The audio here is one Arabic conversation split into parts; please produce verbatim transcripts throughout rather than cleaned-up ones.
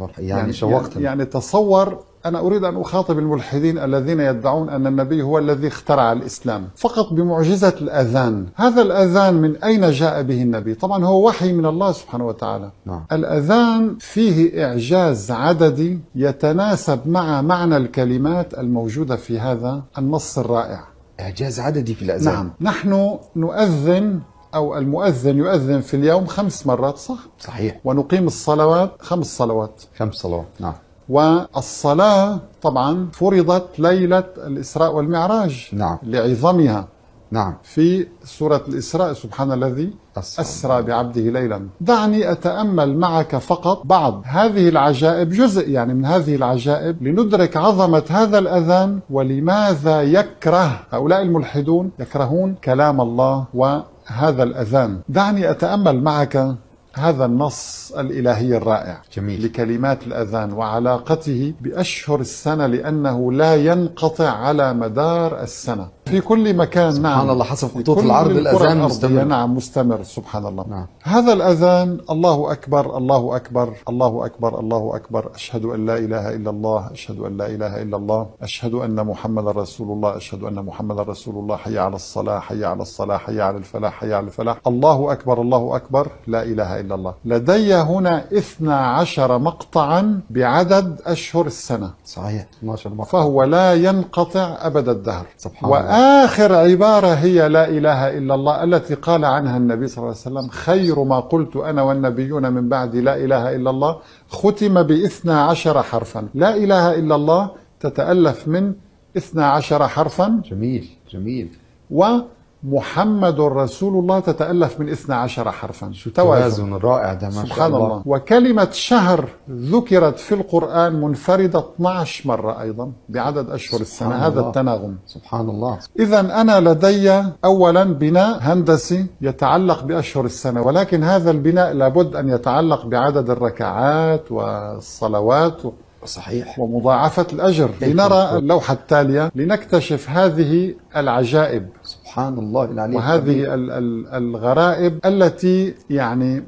يعني, يعني شوقتني. يعني تصور أنا أريد أن أخاطب الملحدين الذين يدعون أن النبي هو الذي اخترع الإسلام فقط بمعجزة الأذان. هذا الأذان من أين جاء به النبي؟ طبعا هو وحي من الله سبحانه وتعالى. نعم. الأذان فيه إعجاز عددي يتناسب مع معنى الكلمات الموجودة في هذا النص الرائع. إعجاز عددي في الأذان. نعم. نحن نؤذن أو المؤذن يؤذن في اليوم خمس مرات، صح؟ صحيح. ونقيم الصلوات خمس صلوات. خمس صلوات. نعم. والصلاة طبعا فرضت ليلة الإسراء والمعراج. نعم. لعظمها. نعم. في سورة الإسراء سبحان الذي أسرى بعبده ليلا. دعني أتأمل معك فقط بعض هذه العجائب، جزء يعني من هذه العجائب، لندرك عظمة هذا الأذان ولماذا يكره هؤلاء الملحدون، يكرهون كلام الله وهذا الأذان. دعني أتأمل معك هذا النص الإلهي الرائع. جميل. لكلمات الأذان وعلاقته بأشهر السنة لأنه لا ينقطع على مدار السنة في كل مكان. سبحان نعم. الله، حسب خطوط العرض الأذان مستمر. نعم مستمر سبحان الله. نعم. هذا الأذان الله أكبر الله أكبر الله أكبر الله أكبر، أشهد أن لا إله إلا الله، أشهد أن لا إله إلا الله، أشهد أن محمد رسول الله، أشهد أن محمد رسول الله، حي على الصلاة حي على الصلاة حي على الفلاح حي على الفلاح، الله أكبر الله أكبر، لا إله إلا الله. لدي هنا اثنا عشر مقطعا بعدد أشهر السنة. صحيح. اثنا عشر مقطع. فهو لا ينقطع أبدا الدهر. سبحان الله. آخر عبارة هي لا إله إلا الله التي قال عنها النبي صلى الله عليه وسلم خير ما قلت أنا والنبيون من بعد لا إله إلا الله، ختم باثنى عشر حرفا. لا إله إلا الله تتألف من اثنى عشر حرفا. جميل جميل. ومحمد رسول الله تتألف من اثنى عشر حرفا. توازن رائع ده ما شاء الله. الله. وكلمة شهر ذكرت في القرآن منفردة اثنا عشر مرة أيضا بعدد أشهر السنة. هذا الله. التناغم. سبحان الله. إذا أنا لدي أولا بناء هندسي يتعلق بأشهر السنة، ولكن هذا البناء لابد أن يتعلق بعدد الركعات والصلوات. صحيح. ومضاعفة الأجر. لنرى اللوحة التالية لنكتشف هذه العجائب. سبحان الله العلي. وهذه الغرائب التي يعني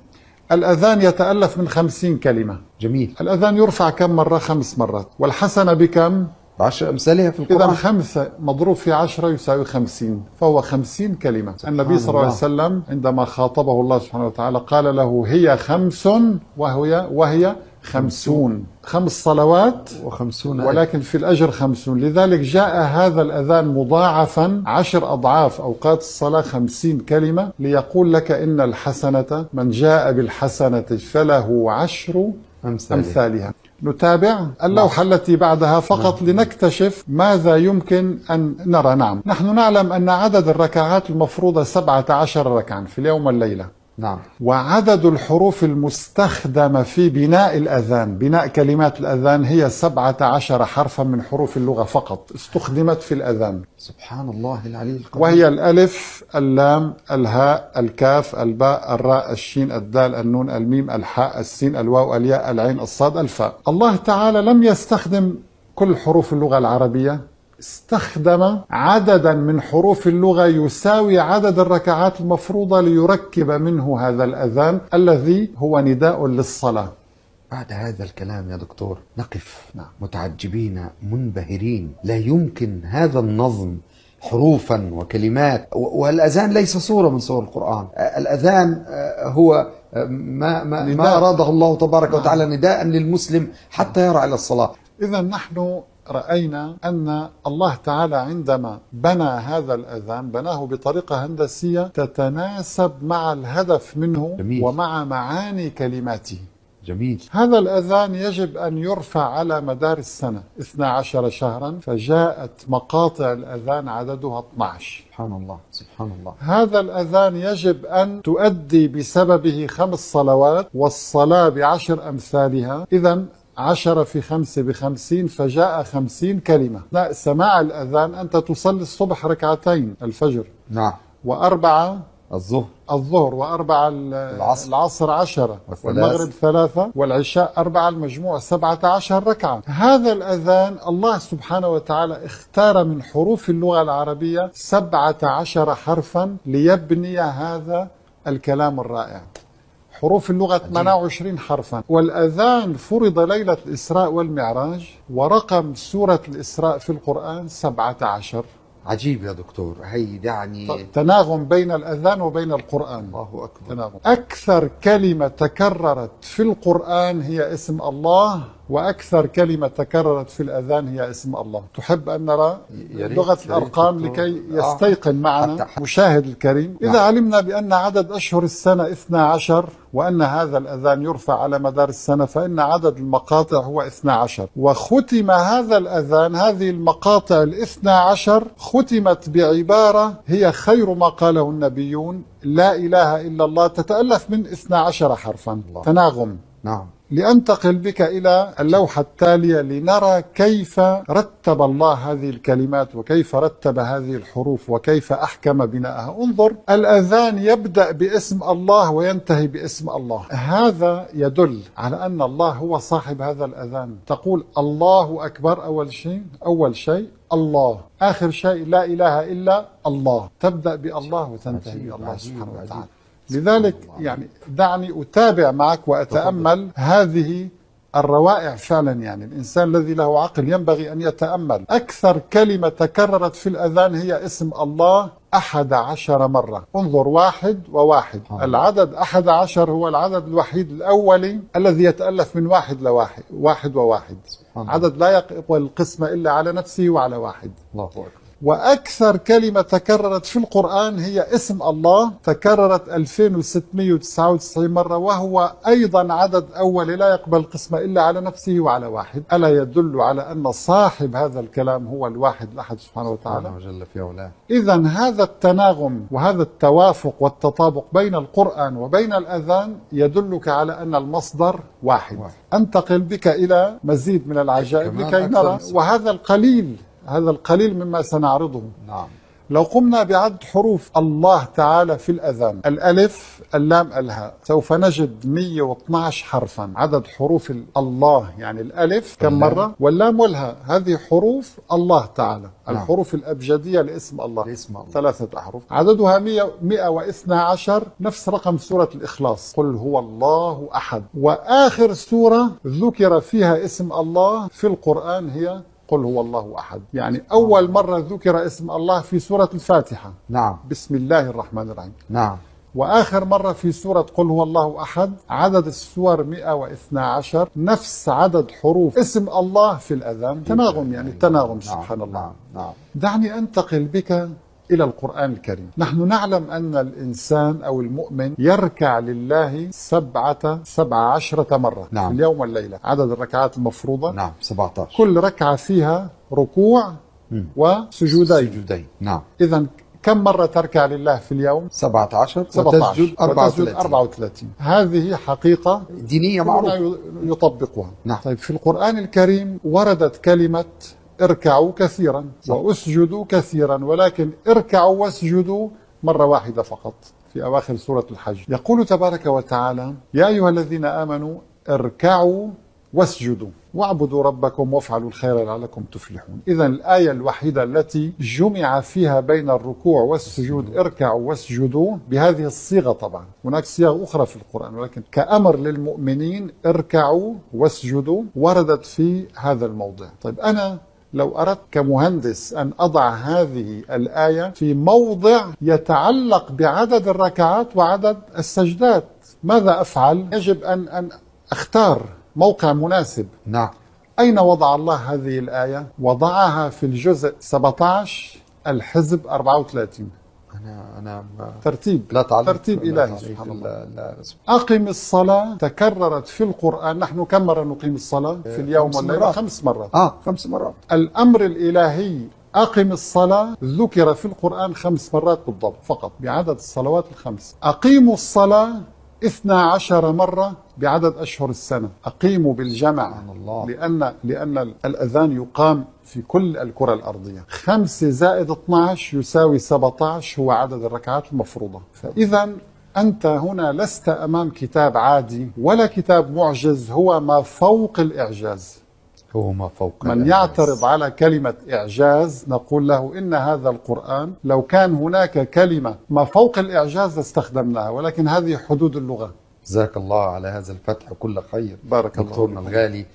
الأذان يتألف من خمسين كلمة. جميل. الأذان يرفع كم مرة؟ خمس مرات. والحسنة بكم؟ بعشر أمثالها في القرآن. إذا خمسة مضروب في عشرة يساوي خمسين، فهو خمسين كلمة. النبي صلى الله عليه وسلم عندما خاطبه الله سبحانه وتعالى قال له هي خمس وهي وهي خمسون، خمس صلوات وخمسون، ولكن في الأجر خمسون. لذلك جاء هذا الأذان مضاعفا عشر أضعاف أوقات الصلاة خمسين كلمة ليقول لك إن الحسنة من جاء بالحسنة فله عشر أمثالها. نتابع اللوحة نعم. التي بعدها فقط نعم. لنكتشف ماذا يمكن أن نرى. نعم. نحن نعلم أن عدد الركعات المفروضة سبعة عشر ركعا في اليوم والليلة. نعم. وعدد الحروف المستخدمة في بناء الأذان، بناء كلمات الأذان، هي سبعة عشر حرفا من حروف اللغة فقط استخدمت في الأذان. سبحان الله العلي القدير. وهي الألف، اللام، الهاء، الكاف، الباء، الراء، الشين، الدال، النون، الميم، الحاء، السين، الواو، الياء، العين، الصاد، الفاء. الله تعالى لم يستخدم كل حروف اللغة العربية، استخدم عددا من حروف اللغة يساوي عدد الركعات المفروضة ليركب منه هذا الأذان الذي هو نداء للصلاة. بعد هذا الكلام يا دكتور نقف نعم. متعجبين منبهرين. لا يمكن هذا النظم حروفا وكلمات، والأذان ليس صورة من صور القرآن. الأذان هو ما, ما, ما أراده الله تبارك نعم. وتعالى نداء للمسلم حتى يرى إلى الصلاة. إذا نحن رأينا أن الله تعالى عندما بنى هذا الأذان بناه بطريقة هندسية تتناسب مع الهدف منه. جميل. ومع معاني كلماته. جميل. هذا الأذان يجب أن يرفع على مدار السنة اثنا عشر شهرا، فجاءت مقاطع الأذان عددها اثنا عشر. سبحان الله سبحان الله. هذا الأذان يجب أن تؤدي بسببه خمس صلوات والصلاة بعشر أمثالها، إذا عشرة في خمسة بخمسين فجاء خمسين كلمة. لا، سماع الأذان أنت تصلي الصبح ركعتين الفجر نعم، وأربعة الظهر الظهر وأربعة العصر, العصر عشرة، والمغرب ثلاثة، والعشاء أربعة، المجموع سبعة عشر ركعة. هذا الأذان الله سبحانه وتعالى اختار من حروف اللغة العربية سبعة عشر حرفا ليبني هذا الكلام الرائع. حروف اللغة ثمانية وعشرين حرفا. والأذان فرض ليلة الإسراء والمعراج، ورقم سورة الإسراء في القرآن سبعة عشر. عجيب يا دكتور، هي يعني تناغم بين الأذان وبين القرآن. الله أكبر. تناغم. أكثر كلمة تكررت في القرآن هي اسم الله، وأكثر كلمة تكررت في الأذان هي اسم الله. تحب أن نرى لغة الأرقام لكي يستيقن معنا مشاهد الكريم. إذا علمنا بأن عدد أشهر السنة اثنا عشر، وأن هذا الأذان يرفع على مدار السنة، فإن عدد المقاطع هو اثنا عشر، وختم هذا الأذان، هذه المقاطع الاثنى عشر ختمت بعبارة هي خير ما قاله النبيون: لا إله إلا الله، تتألف من اثنا عشر حرفا. الله. تناغم. نعم. لأنتقل بك إلى اللوحة التالية لنرى كيف رتب الله هذه الكلمات، وكيف رتب هذه الحروف، وكيف أحكم بناءها. انظر، الأذان يبدأ باسم الله وينتهي باسم الله. هذا يدل على أن الله هو صاحب هذا الأذان. تقول الله أكبر أول شيء، أول شيء الله، آخر شيء لا إله إلا الله. تبدأ بالله وتنتهي بالله سبحانه وتعالى. لذلك يعني دعني أتابع معك وأتأمل هذه الروائع فعلا. يعني الإنسان الذي له عقل ينبغي أن يتأمل. أكثر كلمة تكررت في الأذان هي اسم الله أحد عشر مرة. انظر، واحد وواحد. العدد أحد عشر هو العدد الوحيد الأولي الذي يتألف من واحد لواحد، واحد وواحد، عدد لا يقوى القسمة إلا على نفسه وعلى واحد. الله أكبر. وأكثر كلمة تكررت في القرآن هي اسم الله، تكررت ألفين وستمئة وتسعة وتسعين مرة، وهو أيضا عدد أول لا يقبل قسمة إلا على نفسه وعلى واحد. ألا يدل على أن صاحب هذا الكلام هو الواحد الأحد سبحانه وتعالى؟ إذن هذا التناغم وهذا التوافق والتطابق بين القرآن وبين الأذان يدلك على أن المصدر واحد. واحد. أنتقل بك إلى مزيد من العجائب لكي نرى، وهذا القليل هذا القليل مما سنعرضه. نعم. لو قمنا بعد حروف الله تعالى في الأذان، الألف، اللام، الهاء، سوف نجد مئة واثني عشر حرفا. عدد حروف الله يعني الألف كم مرة، واللام والهاء، هذه حروف الله تعالى. نعم. الحروف الأبجدية لاسم الله، لاسم الله. ثلاثة أحرف، عددها مئة واثني عشر، نفس رقم سورة الإخلاص، قل هو الله أحد. وآخر سورة ذكر فيها اسم الله في القرآن هي قل هو الله أحد. يعني أول مرة ذكر اسم الله في سورة الفاتحة. نعم. بسم الله الرحمن الرحيم. نعم. وآخر مرة في سورة قل هو الله أحد. عدد السور مئة واثني عشر، نفس عدد حروف اسم الله في الأذان. تناغم، يعني تناغم. سبحان الله. نعم. نعم. دعني أنتقل بك إلى القرآن الكريم. نحن نعلم أن الإنسان أو المؤمن يركع لله سبعة سبع عشرة مرة. نعم. في اليوم والليلة، عدد الركعات المفروضة. نعم. سبعة عشر. كل ركعة فيها ركوع وسجودين. سجودين. نعم. إذن كم مرة تركع لله في اليوم؟ سبعة عشر. وتسجد أربعة وثلاثين. هذه حقيقة دينية معروفة يطبقها. نعم. طيب، في القرآن الكريم وردت كلمة اركعوا كثيرا واسجدوا كثيرا، ولكن اركعوا واسجدوا مرة واحدة فقط في أواخر سورة الحج. يقول تبارك وتعالى: يا أيها الذين آمنوا اركعوا واسجدوا واعبدوا ربكم وافعلوا الخير لعلكم تفلحون. إذن الآية الوحيدة التي جمع فيها بين الركوع والسجود اركعوا واسجدوا بهذه الصيغة. طبعا هناك صيغ أخرى في القرآن، ولكن كأمر للمؤمنين اركعوا واسجدوا وردت في هذا الموضع. طيب، أنا لو أردت كمهندس أن أضع هذه الآية في موضع يتعلق بعدد الركعات وعدد السجدات، ماذا أفعل؟ يجب أن أن أختار موقع مناسب. نعم. أين وضع الله هذه الآية؟ وضعها في الجزء سبعة عشر، الحزب أربعة وثلاثين. أنا أنا ترتيب لا تعلم. ترتيب إلهي سبحان الله. لا لا. أقم الصلاة تكررت في القرآن. نحن كم مرة نقيم الصلاة في اليوم والليلة؟ خمس مرات. آه خمس مرات. الأمر الإلهي أقم الصلاة ذكر في القرآن خمس مرات بالضبط فقط، بعدد الصلوات الخمس. أقيموا الصلاة اثنا عشر مرة بعدد أشهر السنة. أقيموا بالجمع، لأن لأن الأذان يقام في كل الكرة الأرضية. خمسة زائد اثنا عشر يساوي سبعة عشر، هو عدد الركعات المفروضة. فإذا أنت هنا لست أمام كتاب عادي ولا كتاب معجز، هو ما فوق الإعجاز. هو ما فوق من الإعجاز. يعترض على كلمة إعجاز نقول له إن هذا القرآن لو كان هناك كلمة ما فوق الإعجاز لاستخدمناها، ولكن هذه حدود اللغة. جزاك الله على هذا الفتح كل خير. بارك الله فيك دكتورنا الغالي.